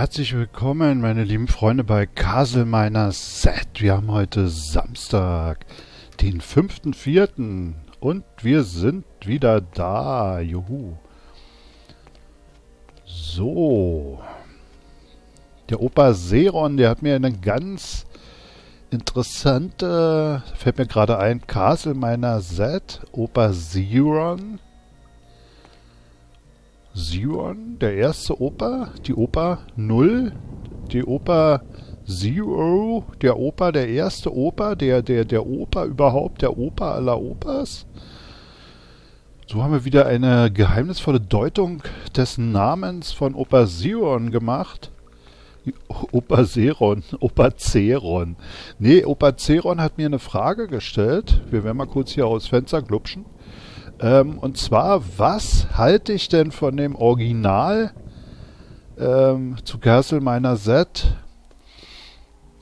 Herzlich willkommen, meine lieben Freunde, bei CastleMiner Z. Wir haben heute Samstag, den 5.4. und wir sind wieder da. Juhu. So. Der Opa Zeron, der hat mir eine ganz interessante, fällt mir gerade ein, CastleMiner Z, Opa Zeron. Zeron, der erste Opa, die Opa 0, die Opa Zero, der Opa, der erste Opa, der Opa überhaupt, der Opa aller Opas. So haben wir wieder eine geheimnisvolle Deutung des Namens von Opa Zeron gemacht. Opa Zeron, Opa Zeron. Nee, Opa Zeron hat mir eine Frage gestellt. Wir werden mal kurz hier aus Fenster glupschen. Und zwar, was halte ich denn von dem Original zu CastleMiner Z?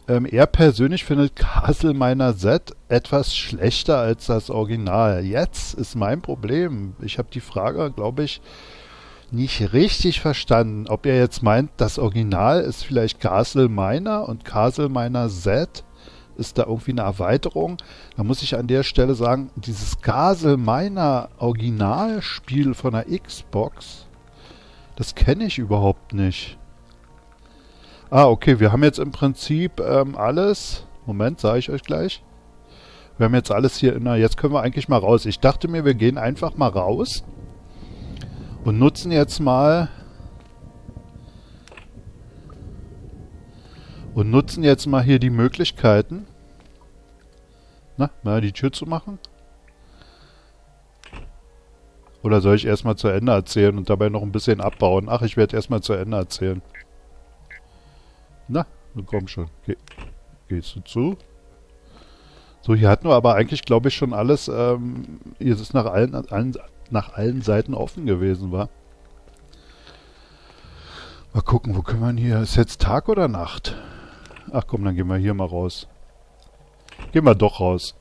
Er persönlich findet CastleMiner Z etwas schlechter als das Original. Jetzt ist mein Problem. Ich habe die Frage, glaube ich, nicht richtig verstanden. Ob er jetzt meint, das Original ist vielleicht CastleMiner und CastleMiner Z ist da irgendwie eine Erweiterung. Da muss ich an der Stelle sagen, dieses CastleMiner Originalspiel von der Xbox, das kenne ich überhaupt nicht. Ah, okay, wir haben jetzt im Prinzip alles. Moment, sage ich euch gleich. Wir haben jetzt alles hier. Jetzt können wir eigentlich mal raus. Ich dachte mir, wir gehen einfach mal raus und nutzen jetzt mal... Und nutzen jetzt mal hier die Möglichkeiten. Na, mal die Tür zu machen. Oder soll ich erstmal zu Ende erzählen und dabei noch ein bisschen abbauen? Ach, ich werde erstmal zu Ende erzählen. Na, komm schon. Gehst du zu? So, hier hatten wir aber eigentlich, glaube ich, schon alles. Hier ist es nach allen Seiten offen gewesen, war. Mal gucken, wo können wir denn hier? Ist jetzt Tag oder Nacht? Ach komm, dann gehen wir hier mal raus. Gehen wir doch raus.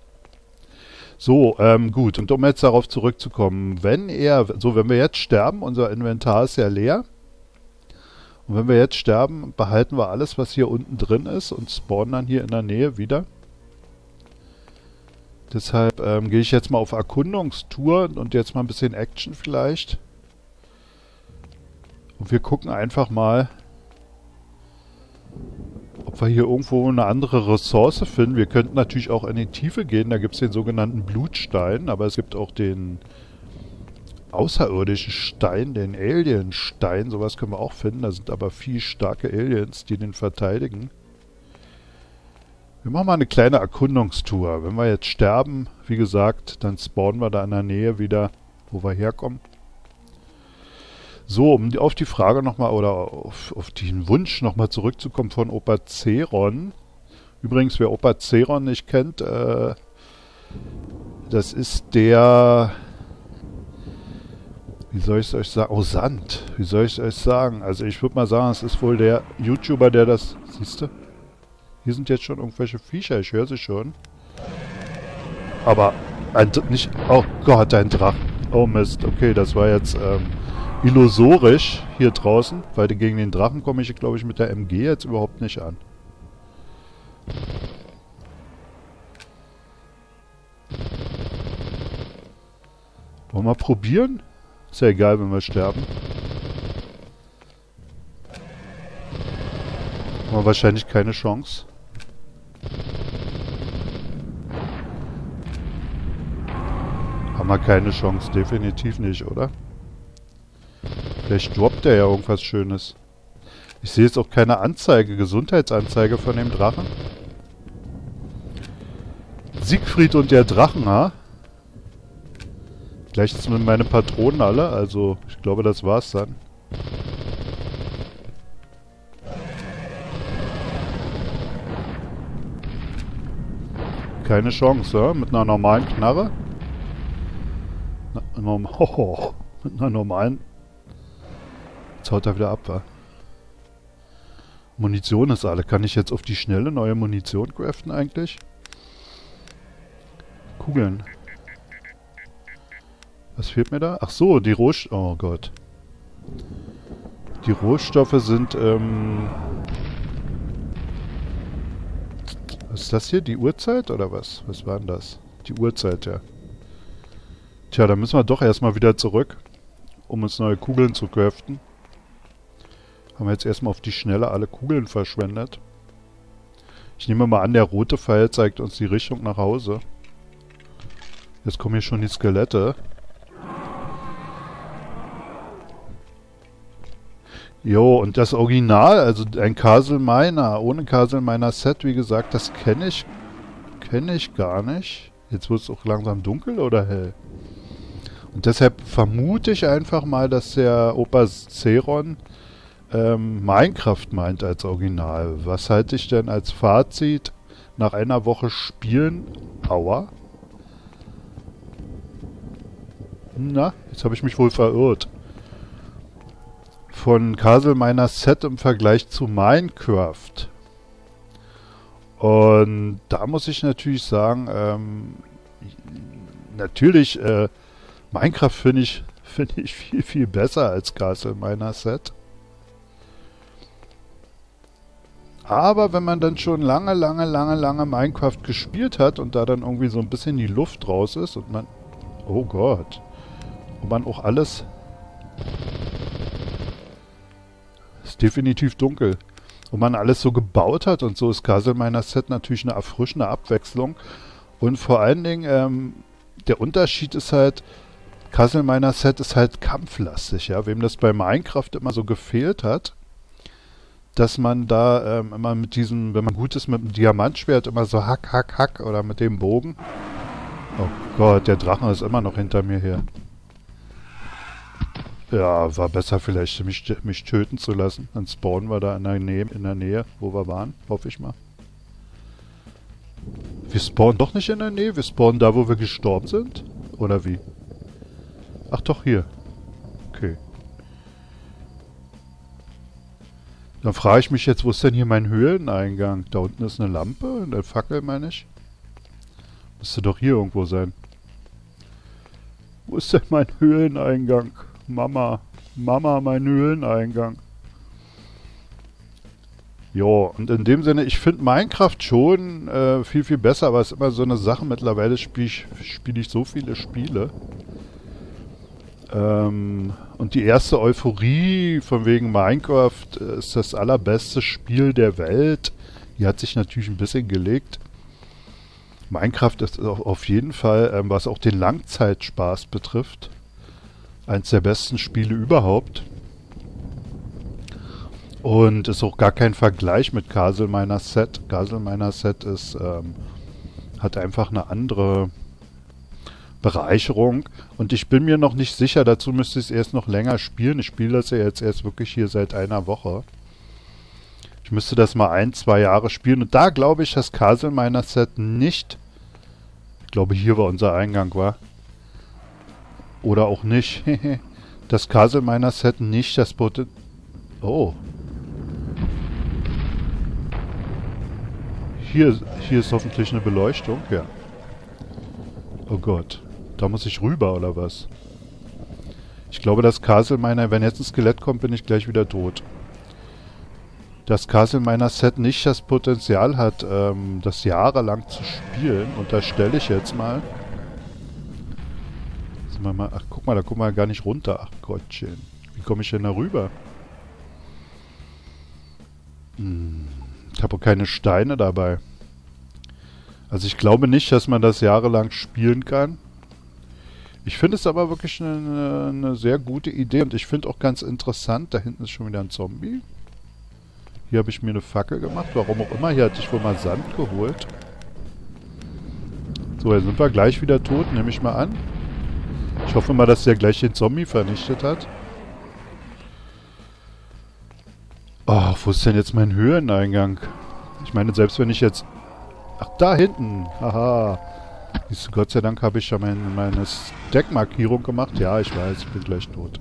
So, gut. Und um jetzt darauf zurückzukommen, wenn wir jetzt sterben, unser Inventar ist ja leer. Und wenn wir jetzt sterben, behalten wir alles, was hier unten drin ist und spawnen dann hier in der Nähe wieder. Deshalb gehe ich jetzt mal auf Erkundungstour und jetzt mal ein bisschen Action vielleicht. Und wir gucken einfach mal, ob wir hier irgendwo eine andere Ressource finden. Wir könnten natürlich auch in die Tiefe gehen. Da gibt es den sogenannten Blutstein. Aber es gibt auch den außerirdischen Stein, den Alienstein. Sowas können wir auch finden. Da sind aber viel starke Aliens, die den verteidigen. Wir machen mal eine kleine Erkundungstour. Wenn wir jetzt sterben, wie gesagt, dann spawnen wir da in der Nähe wieder, wo wir herkommen. So, um auf die Frage nochmal oder auf den Wunsch nochmal zurückzukommen von Opa Zeron. Übrigens, wer Opa Zeron nicht kennt, das ist der... Wie soll ich es euch sagen? Oh, Sand. Wie soll ich es euch sagen? Also ich würde mal sagen, es ist wohl der YouTuber, der das... Siehst du? Hier sind jetzt schon irgendwelche Viecher, ich höre sie schon. Aber nicht... Oh Gott, ein Drache. Oh Mist, okay, das war jetzt... illusorisch hier draußen, weil gegen den Drachen komme ich, glaube ich, mit der MG jetzt überhaupt nicht an. Wollen wir mal probieren? Ist ja egal, wenn wir sterben. Haben wir wahrscheinlich keine Chance. Haben wir keine Chance, definitiv nicht, oder? Vielleicht droppt er ja irgendwas Schönes. Ich sehe jetzt auch keine Anzeige, Gesundheitsanzeige von dem Drachen. Siegfried und der Drachen, ha? Gleich sind meine Patronen alle, also ich glaube, das war's dann. Keine Chance, ja? Mit einer normalen Knarre. Mit einer normalen... Haut er wieder ab, wa? Munition ist alle. Kann ich jetzt auf die schnelle neue Munition craften eigentlich? Kugeln. Was fehlt mir da? Ach so, die Rohstoffe. Oh Gott. Die Rohstoffe sind, was ist das hier? Die Uhrzeit oder was? Was war denn das? Die Uhrzeit, ja. Tja, da müssen wir doch erstmal wieder zurück, um uns neue Kugeln zu craften. Haben wir jetzt erstmal auf die Schnelle alle Kugeln verschwendet. Ich nehme mal an, der rote Pfeil zeigt uns die Richtung nach Hause. Jetzt kommen hier schon die Skelette. Jo, und das Original, also ein CastleMiner, ohne CastleMiner Set, wie gesagt, das kenne ich gar nicht. Jetzt wird es auch langsam dunkel oder hell? Und deshalb vermute ich einfach mal, dass der Opa Zeron Minecraft meint als Original. Was halte ich denn als Fazit nach einer Woche Spielen? Aua. Na, jetzt habe ich mich wohl verirrt. Von CastleMiner Set im Vergleich zu Minecraft. Und da muss ich natürlich sagen, natürlich, Minecraft finde ich viel, viel besser als CastleMiner Set. Aber wenn man dann schon lange, lange, lange, lange Minecraft gespielt hat und da dann irgendwie so ein bisschen die Luft raus ist und man... Oh Gott. Und man auch alles... Ist definitiv dunkel. Und man alles so gebaut hat und so, ist CastleMiner Set natürlich eine erfrischende Abwechslung. Und vor allen Dingen, der Unterschied ist halt, CastleMiner Set ist halt kampflastig, ja. Wem das bei Minecraft immer so gefehlt hat, dass man da immer mit diesem, wenn man gut ist, mit dem Diamantschwert immer so hack, hack, hack oder mit dem Bogen. Oh Gott, der Drache ist immer noch hinter mir her. Ja, war besser vielleicht, mich töten zu lassen. Dann spawnen wir da in der Nähe, wo wir waren, hoffe ich mal. Wir spawnen doch nicht in der Nähe, wir spawnen da, wo wir gestorben sind? Oder wie? Ach doch, hier. Okay. Dann frage ich mich jetzt, wo ist denn hier mein Höhleneingang? Da unten ist eine Lampe, eine Fackel, meine ich. Müsste doch hier irgendwo sein. Wo ist denn mein Höhleneingang? Mama, Mama, mein Höhleneingang. Jo, und in dem Sinne, ich finde Minecraft schon viel, viel besser, aber es ist immer so eine Sache. Mittlerweile spiele ich so viele Spiele. Und die erste Euphorie von wegen Minecraft ist das allerbeste Spiel der Welt. Die hat sich natürlich ein bisschen gelegt. Minecraft ist auf jeden Fall, was auch den Langzeitspaß betrifft, eins der besten Spiele überhaupt. Und ist auch gar kein Vergleich mit CastleMiner Set. CastleMiner Set ist, hat einfach eine andere... Bereicherung. Und ich bin mir noch nicht sicher, dazu müsste ich es erst noch länger spielen. Ich spiele das ja jetzt erst wirklich hier seit einer Woche. Ich müsste das mal 1, 2 Jahre spielen. Und da glaube ich, dass CastleMiner Set nicht... Ich glaube, hier war unser Eingang, war. Oder auch nicht. Das CastleMiner Set nicht das Potenzial... Oh. Hier ist hoffentlich eine Beleuchtung, ja. Oh Gott. Da muss ich rüber, oder was? Ich glaube, das CastleMiner... Wenn jetzt ein Skelett kommt, bin ich gleich wieder tot. Das CastleMiner Set nicht das Potenzial hat, das jahrelang zu spielen. Und da stelle ich jetzt mal... Ach, guck mal, da gucken wir gar nicht runter. Ach Gottchen. Wie komme ich denn da rüber? Hm. Ich habe auch keine Steine dabei. Also ich glaube nicht, dass man das jahrelang spielen kann. Ich finde es aber wirklich eine sehr gute Idee. Und ich finde auch ganz interessant, da hinten ist schon wieder ein Zombie. Hier habe ich mir eine Fackel gemacht. Warum auch immer. Hier hatte ich wohl mal Sand geholt. So, jetzt sind wir gleich wieder tot, nehme ich mal an. Ich hoffe mal, dass der gleich den Zombie vernichtet hat. Oh, wo ist denn jetzt mein Höhleneingang? Ich meine, selbst wenn ich jetzt... Ach, da hinten. Haha. Gott sei Dank habe ich ja meine Deckmarkierung gemacht. Ja, ich weiß, ich bin gleich tot.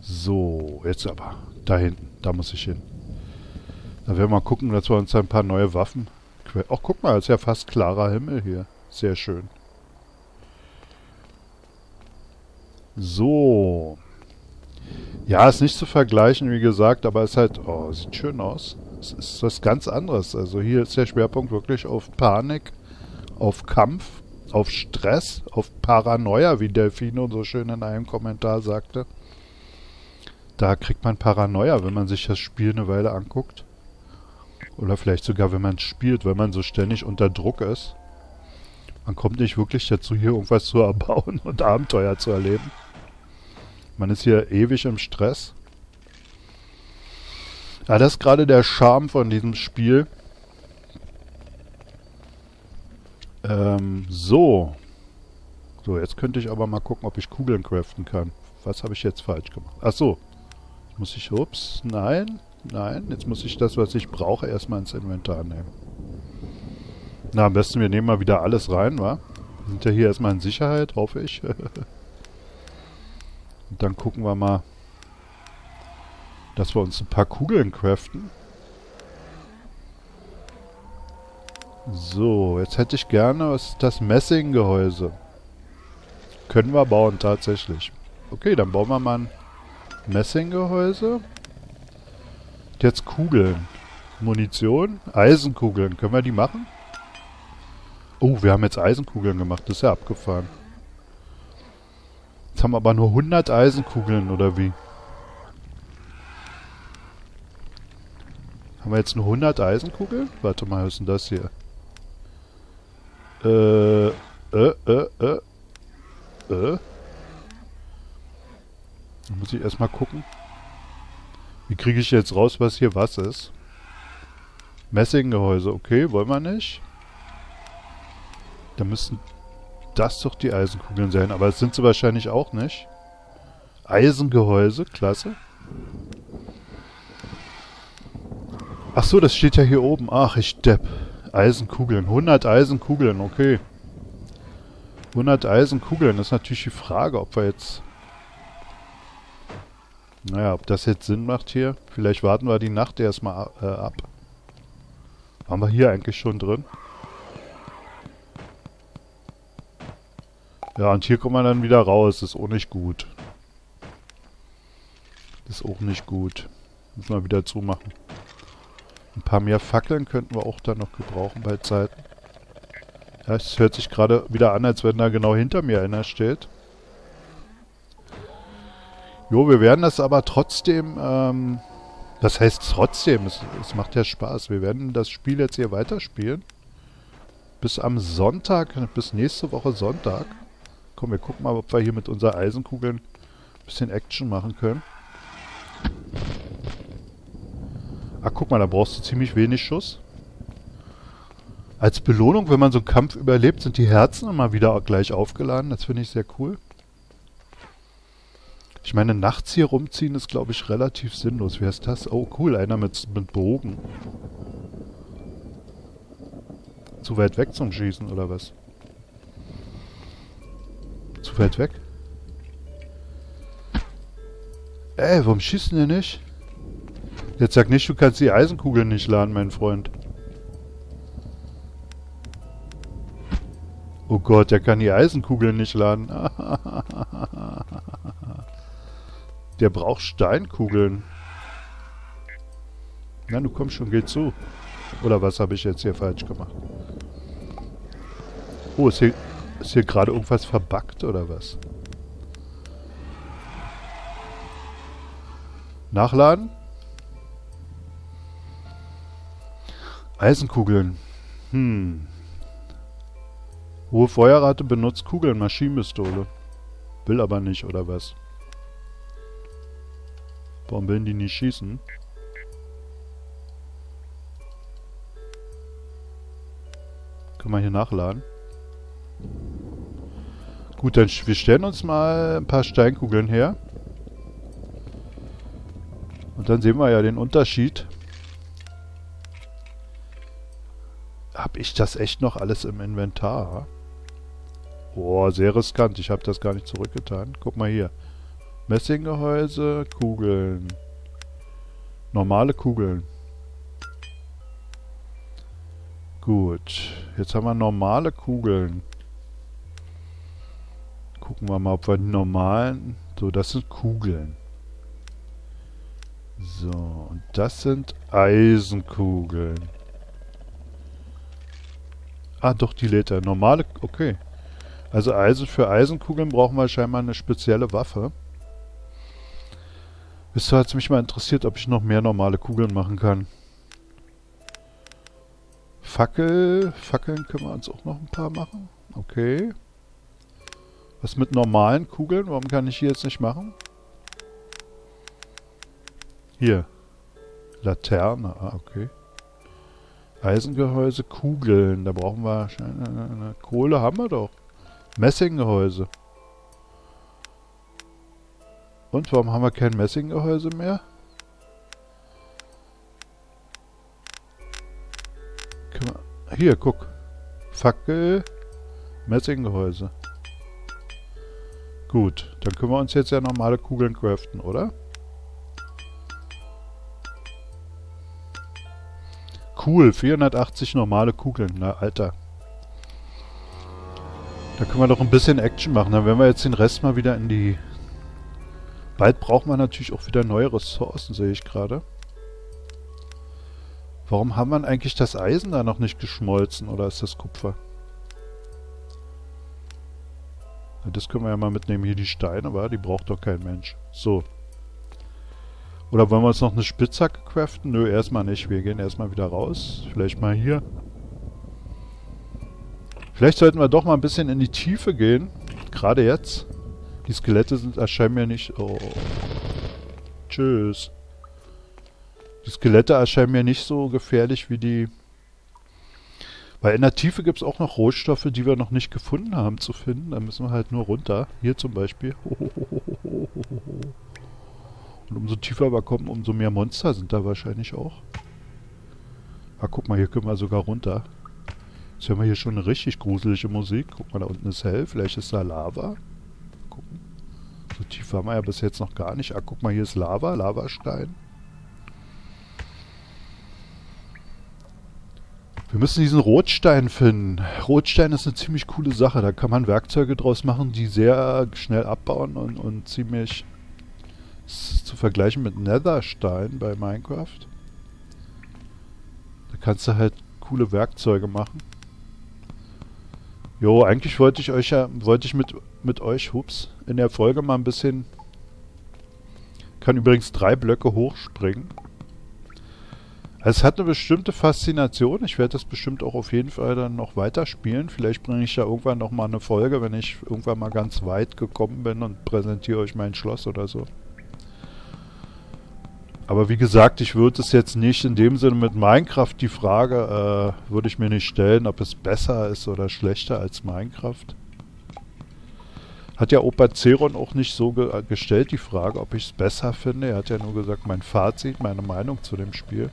So, jetzt aber. Da hinten. Da muss ich hin. Da werden wir mal gucken, dass wir uns ein paar neue Waffen... Ach, guck mal, ist ja fast klarer Himmel hier. Sehr schön. So. Ja, ist nicht zu vergleichen, wie gesagt, aber ist halt... Oh, sieht schön aus. Es ist was ganz anderes. Also hier ist der Schwerpunkt wirklich auf Panik, auf Kampf, auf Stress, auf Paranoia, wie Delfino so schön in einem Kommentar sagte. Da kriegt man Paranoia, wenn man sich das Spiel eine Weile anguckt. Oder vielleicht sogar, wenn man es spielt, weil man so ständig unter Druck ist. Man kommt nicht wirklich dazu, hier irgendwas zu erbauen und Abenteuer zu erleben. Man ist hier ewig im Stress. Ja, das ist gerade der Charme von diesem Spiel. So. So, jetzt könnte ich aber mal gucken, ob ich Kugeln craften kann. Was habe ich jetzt falsch gemacht? Ach so. Muss ich... Ups, nein. Nein, jetzt muss ich das, was ich brauche, erstmal ins Inventar nehmen. Na, am besten wir nehmen mal wieder alles rein, wa? Wir sind ja hier erstmal in Sicherheit, hoffe ich. Und dann gucken wir mal, dass wir uns ein paar Kugeln craften. So, jetzt hätte ich gerne, was ist das? Messinggehäuse. Können wir bauen, tatsächlich. Okay, dann bauen wir mal ein Messinggehäuse. Jetzt Kugeln. Munition. Eisenkugeln. Können wir die machen? Oh, wir haben jetzt Eisenkugeln gemacht. Das ist ja abgefahren. Jetzt haben wir aber nur 100 Eisenkugeln, oder wie? Haben wir jetzt nur 100 Eisenkugeln? Warte mal, was ist denn das hier? Da muss ich erstmal gucken. Wie kriege ich jetzt raus, was hier was ist? Messinggehäuse, okay, wollen wir nicht. Da müssten das doch die Eisenkugeln sein, aber das sind sie wahrscheinlich auch nicht. Eisengehäuse, klasse. Ach so, das steht ja hier oben. Ach, ich Depp. Eisenkugeln, 100 Eisenkugeln, okay. 100 Eisenkugeln, das ist natürlich die Frage, ob wir jetzt... Naja, ob das jetzt Sinn macht hier. Vielleicht warten wir die Nacht erstmal ab. Waren wir hier eigentlich schon drin? Ja, und hier kommen wir dann wieder raus. Das ist auch nicht gut. Das ist auch nicht gut. Müssen wir wieder zumachen. Ein paar mehr Fackeln könnten wir auch dann noch gebrauchen bei Zeiten. Ja, es hört sich gerade wieder an, als wenn da genau hinter mir einer steht. Jo, wir werden das aber trotzdem, das heißt trotzdem, es macht ja Spaß. Wir werden das Spiel jetzt hier weiterspielen. Bis am Sonntag, bis nächste Woche Sonntag. Komm, wir gucken mal, ob wir hier mit unseren Eisenkugeln ein bisschen Action machen können. Ach, guck mal, da brauchst du ziemlich wenig Schuss. Als Belohnung, wenn man so einen Kampf überlebt, sind die Herzen immer wieder gleich aufgeladen. Das finde ich sehr cool. Ich meine, nachts hier rumziehen ist, glaube ich, relativ sinnlos. Wer ist das? Oh, cool, einer mit Bogen. Zu weit weg zum Schießen, oder was? Zu weit weg? Ey, warum schießen die nicht? Jetzt sag nicht, du kannst die Eisenkugeln nicht laden, mein Freund. Oh Gott, der kann die Eisenkugeln nicht laden. Der braucht Steinkugeln. Na, du kommst schon, geh zu. Oder was habe ich jetzt hier falsch gemacht? Oh, ist hier gerade irgendwas verbuggt, oder was? Nachladen? Eisenkugeln. Hm. Hohe Feuerrate, benutzt Kugeln, Maschinenpistole. Will aber nicht, oder was? Warum will die nicht schießen? Können wir hier nachladen? Gut, dann wir stellen uns mal ein paar Steinkugeln her. Und dann sehen wir ja den Unterschied. Hab ich das echt noch alles im Inventar? Boah, sehr riskant. Ich habe das gar nicht zurückgetan. Guck mal hier. Messinggehäuse, Kugeln. Normale Kugeln. Gut. Jetzt haben wir normale Kugeln. Gucken wir mal, ob wir die normalen... So, das sind Kugeln. So, und das sind Eisenkugeln. Ah, doch, die lädt er. Normale, okay. Also Eisen, für Eisenkugeln brauchen wir scheinbar eine spezielle Waffe. Wisst ihr, hat es mich mal interessiert, ob ich noch mehr normale Kugeln machen kann. Fackeln können wir uns auch noch ein paar machen. Okay. Was mit normalen Kugeln? Warum kann ich hier jetzt nicht machen? Hier. Laterne. Ah, okay. Eisengehäuse, Kugeln. Da brauchen wir... Kohle haben wir doch. Messinggehäuse. Und warum haben wir kein Messinggehäuse mehr? Hier, guck. Fackel, Messinggehäuse. Gut, dann können wir uns jetzt ja normale Kugeln craften, oder? Cool, 480 normale Kugeln, na Alter. Da können wir doch ein bisschen Action machen, dann werden wir jetzt den Rest mal wieder in die... Bald braucht man natürlich auch wieder neue Ressourcen, sehe ich gerade. Warum haben wir eigentlich das Eisen da noch nicht geschmolzen, oder ist das Kupfer? Das können wir ja mal mitnehmen. Hier die Steine, aber die braucht doch kein Mensch. So. Oder wollen wir uns noch eine Spitzhacke craften? Nö, erstmal nicht. Wir gehen erstmal wieder raus. Vielleicht mal hier. Vielleicht sollten wir doch mal ein bisschen in die Tiefe gehen. Gerade jetzt. Die Skelette erscheinen mir nicht... Oh. Tschüss. Die Skelette erscheinen mir nicht so gefährlich wie die... Weil in der Tiefe gibt es auch noch Rohstoffe, die wir noch nicht gefunden haben zu finden. Da müssen wir halt nur runter. Hier zum Beispiel. Und umso tiefer wir kommen, umso mehr Monster sind da wahrscheinlich auch. Ah, guck mal, hier können wir sogar runter. Jetzt hören wir hier schon eine richtig gruselige Musik. Guck mal, da unten ist hell. Vielleicht ist da Lava. Gucken. So tief waren wir ja bis jetzt noch gar nicht. Ah, guck mal, hier ist Lava. Lavastein. Wir müssen diesen Rotstein finden. Rotstein ist eine ziemlich coole Sache. Da kann man Werkzeuge draus machen, die sehr schnell abbauen und ziemlich... Das ist zu vergleichen mit Netherstein bei Minecraft. Da kannst du halt coole Werkzeuge machen. Jo, eigentlich wollte ich euch ja... Wollte ich mit euch, hups, in der Folge mal ein bisschen... Kann übrigens 3 Blöcke hochspringen. Es hat eine bestimmte Faszination. Ich werde das bestimmt auch auf jeden Fall dann noch weiterspielen. Vielleicht bringe ich ja irgendwann nochmal eine Folge, wenn ich irgendwann mal ganz weit gekommen bin und präsentiere euch mein Schloss oder so. Aber wie gesagt, ich würde es jetzt nicht in dem Sinne mit Minecraft, die Frage würde ich mir nicht stellen, ob es besser ist oder schlechter als Minecraft. Hat ja Opa Zeron auch nicht so gestellt, die Frage, ob ich es besser finde. Er hat ja nur gesagt, mein Fazit, meine Meinung zu dem Spiel.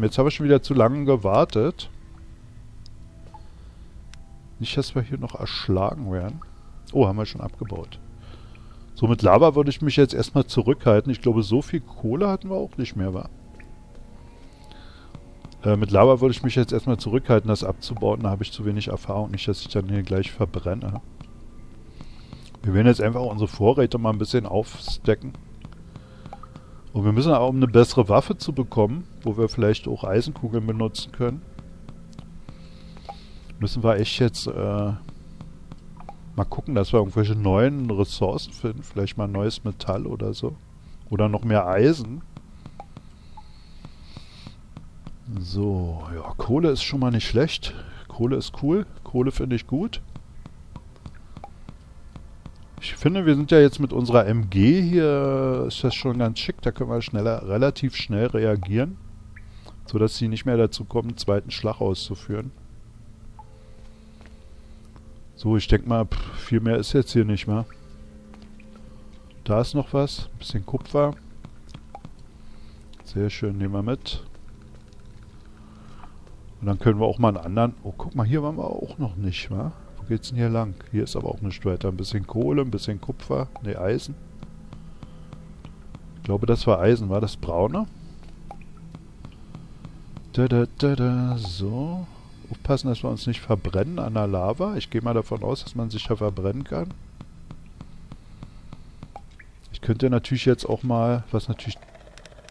Jetzt habe ich schon wieder zu lange gewartet. Nicht, dass wir hier noch erschlagen werden. Oh, haben wir schon abgebaut. So, mit Lava würde ich mich jetzt erstmal zurückhalten. Ich glaube, so viel Kohle hatten wir auch nicht mehr, wa? Mit Lava würde ich mich jetzt erstmal zurückhalten, das abzubauen. Da habe ich zu wenig Erfahrung. Nicht, dass ich dann hier gleich verbrenne. Wir werden jetzt einfach unsere Vorräte mal ein bisschen aufstecken. Und wir müssen auch, um eine bessere Waffe zu bekommen, wo wir vielleicht auch Eisenkugeln benutzen können, müssen wir echt jetzt mal gucken, dass wir irgendwelche neuen Ressourcen finden. Vielleicht mal neues Metall oder so. Oder noch mehr Eisen. So, ja, Kohle ist schon mal nicht schlecht. Kohle ist cool. Kohle finde ich gut. Ich finde, wir sind ja jetzt mit unserer MG hier, ist das schon ganz schick. Da können wir schneller, relativ schnell reagieren, sodass sie nicht mehr dazu kommen, einen zweiten Schlag auszuführen. So, ich denke mal, viel mehr ist jetzt hier nicht mehr. Da ist noch was, ein bisschen Kupfer. Sehr schön, nehmen wir mit. Und dann können wir auch mal einen anderen... Oh, guck mal, hier waren wir auch noch nicht, wa? Geht's denn hier lang? Hier ist aber auch nicht weiter. Ein bisschen Kohle, ein bisschen Kupfer. Ne, Eisen. Ich glaube, das war Eisen. War das braune? Da, da, da, da. So. Aufpassen, dass wir uns nicht verbrennen an der Lava. Ich gehe mal davon aus, dass man sich da verbrennen kann. Ich Könnt ihr natürlich jetzt auch mal, was natürlich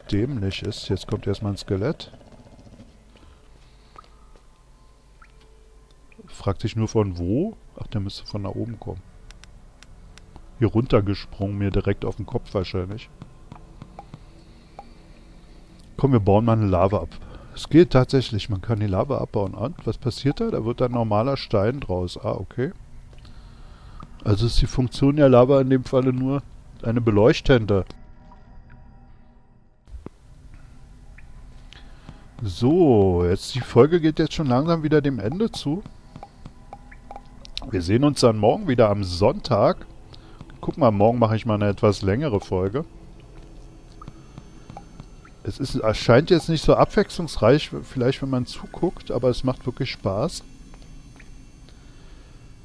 dämlich ist. Jetzt kommt erstmal ein Skelett. Fragt sich nur von wo? Ach, der müsste von da oben kommen. Hier runtergesprungen, mir direkt auf den Kopf wahrscheinlich. Komm, wir bauen mal eine Lava ab. Es geht tatsächlich, man kann die Lava abbauen. Und was passiert da? Da wird dann normaler Stein draus. Ah, okay. Also ist die Funktion der Lava in dem Falle nur eine beleuchtende. So, jetzt die Folge geht jetzt schon langsam wieder dem Ende zu. Wir sehen uns dann morgen wieder am Sonntag. Guck mal, morgen mache ich mal eine etwas längere Folge. Es erscheint jetzt nicht so abwechslungsreich, vielleicht wenn man zuguckt, aber es macht wirklich Spaß.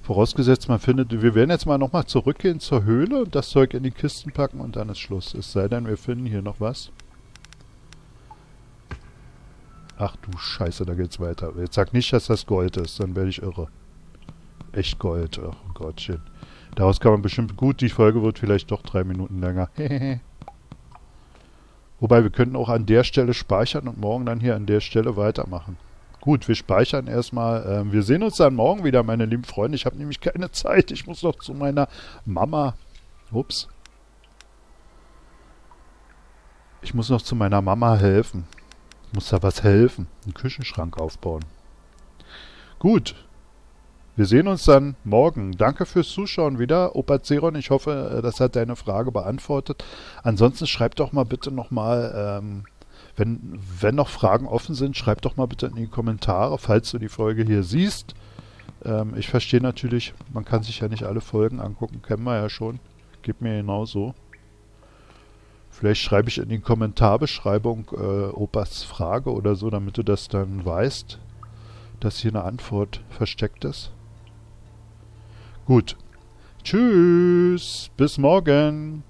Vorausgesetzt, man findet... Wir werden jetzt mal nochmal zurückgehen zur Höhle und das Zeug in die Kisten packen und dann ist Schluss. Es sei denn, wir finden hier noch was. Ach du Scheiße, da geht's weiter. Jetzt sag nicht, dass das Gold ist, dann werde ich irre. Echt Gold, ach Gottchen. Daraus kann man bestimmt gut, die Folge wird vielleicht doch 3 Minuten länger. Wobei, wir könnten auch an der Stelle speichern und morgen dann hier an der Stelle weitermachen. Gut, wir speichern erstmal. Wir sehen uns dann morgen wieder, meine lieben Freunde. Ich habe nämlich keine Zeit. Ich muss noch zu meiner Mama. Ups. Ich muss noch zu meiner Mama helfen. Ich muss da was helfen. Einen Küchenschrank aufbauen. Gut. Wir sehen uns dann morgen. Danke fürs Zuschauen wieder, Opa Zeron. Ich hoffe, das hat deine Frage beantwortet. Ansonsten schreib doch mal bitte nochmal, wenn noch Fragen offen sind, schreib doch mal bitte in die Kommentare, falls du die Folge hier siehst. Ich verstehe natürlich, man kann sich ja nicht alle Folgen angucken, kennen wir ja schon. Gib mir genauso. Vielleicht schreibe ich in die Kommentarbeschreibung Opas Frage oder so, damit du das dann weißt, dass hier eine Antwort versteckt ist. Gut. Tschüss. Bis morgen.